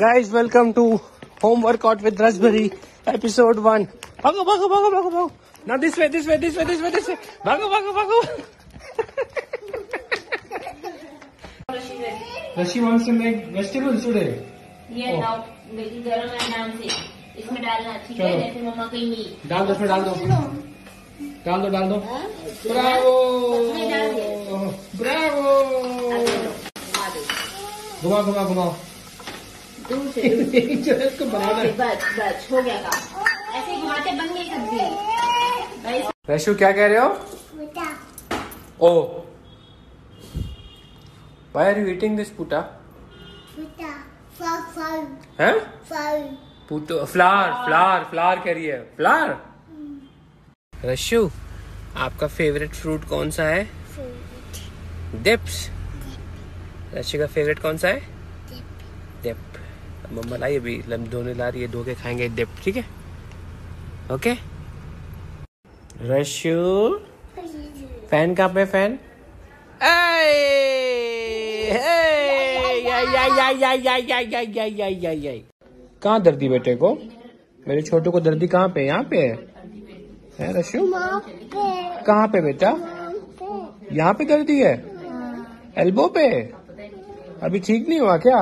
Guys welcome to home workout with Rasbhari episode 1। भागो भागो भागो भागो भागो, ना this way this way this way this way this way, भागो भागो भागो। Rashi wants to make vegetables today. ये नाउ मेरी गरम है नाम से, इसमें डालना ठीक है जैसे मम्मा कहीं नहीं डाल दो, इसमें डाल दो डाल दो डाल दो। ब्रावो ब्रावो, घुमा घुमा घुमाओ इसको, बस बस हो गया काम, ऐसे घुमाते बन गई सब्जी। रेशु क्या कह रहे हो? ओ Why are you eating this puta? Puta flower, हैं puta flower flower flower कह रही है, flower। रेशु आपका फेवरेट फ्रूट कौन सा है? डिप्स। रेशु का फेवरेट कौन सा है? डिप। मम्मा लाई अभी धोने ला रही है, धो के खाएंगे डिप, ठीक है? ओके रशू, फैन कहाँ पे? फैन कहाँ? दर्दी बेटे को, मेरे छोटू को दर्दी कहाँ पे? यहाँ पे है रशू। कहाँ पे बेटा? यहाँ पे दर्दी है, एल्बो पे। अभी ठीक नहीं हुआ क्या?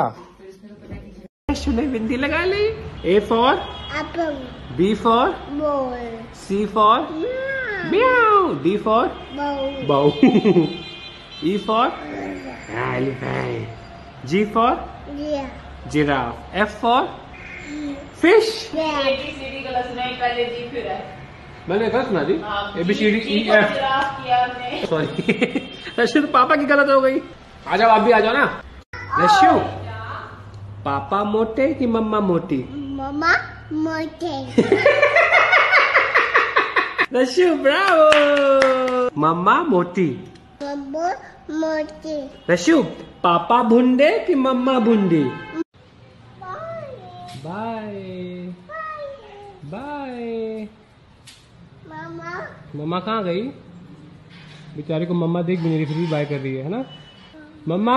ने बिंदी लगा ली। A for apple, B for ball, C for meow, D for bow, E for elephant, G for giraffe, F for fish। मैंने गलत सुना दी A B C D E F, sorry Rashmi तो पापा की गलत हो गई। आ जाओ आप भी आ जाओ ना। रश्मि पापा मोटे कि मम्मा मोटी? मम्मा मोटे। रश्मि ब्रावो, मम्मा मोटी। मम्मा मोटी। रश्मि पापा भुंडे कि मम्मा भुंडी? Bye bye. मम्मा मम्मा कहाँ गई? बेचारी को मम्मा देख भी नहीं रही, फिर भी बाय कर रही है ना। मम्मा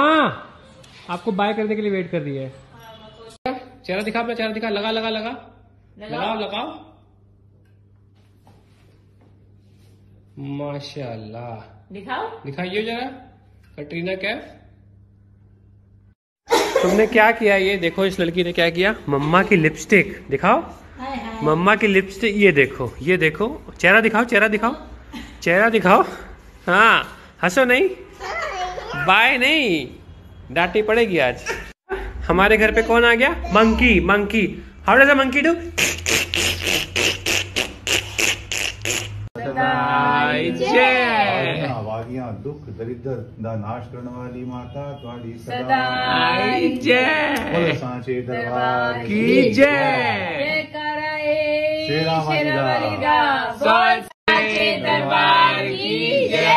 आपको बाय करने के लिए वेट कर रही है। चेहरा दिखा, अपना चेहरा दिखा। लगा लगा लगा लगाओ लगाओ। माशाल्लाह, दिखाओ दिखाइए जरा कटरीना कैफ। तुमने क्या किया? ये देखो इस लड़की ने क्या किया। मम्मा की लिपस्टिक दिखाओ। हाय हाय। मम्मा की लिपस्टिक, ये देखो ये देखो। चेहरा दिखाओ चेहरा दिखाओ चेहरा दिखाओ। हाँ हंसो नहीं, बाय नहीं, डांटी पड़ेगी आज। हमारे घर पे कौन आ गया? Monkey. Monkey how does a monkey do? दुख दरिद्र दा नाश करने वाली माता तुम्हारी सदाई जय। सांचे दरबार की जय। दरबार की जय।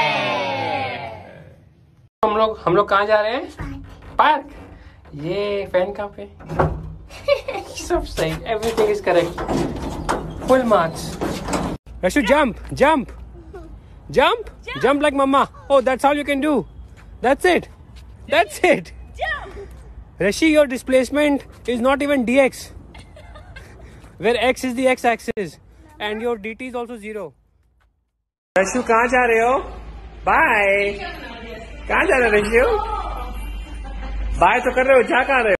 हम लोग कहाँ जा रहे हैं? पार्क। ये फैन कहाँ पे? सब सही, everything is correct, full marks. Rashu jump jump jump jump like mamma. Oh that's all you can do, that's it that's it. Rashi your displacement is not even dx where x is the x axis and your dt is also 0। Rashu कहाँ जा रहे हो? Bye. कहाँ जा रहे हो रशु? Bye तो कर रहे हो, जा कहाँ रहे हो?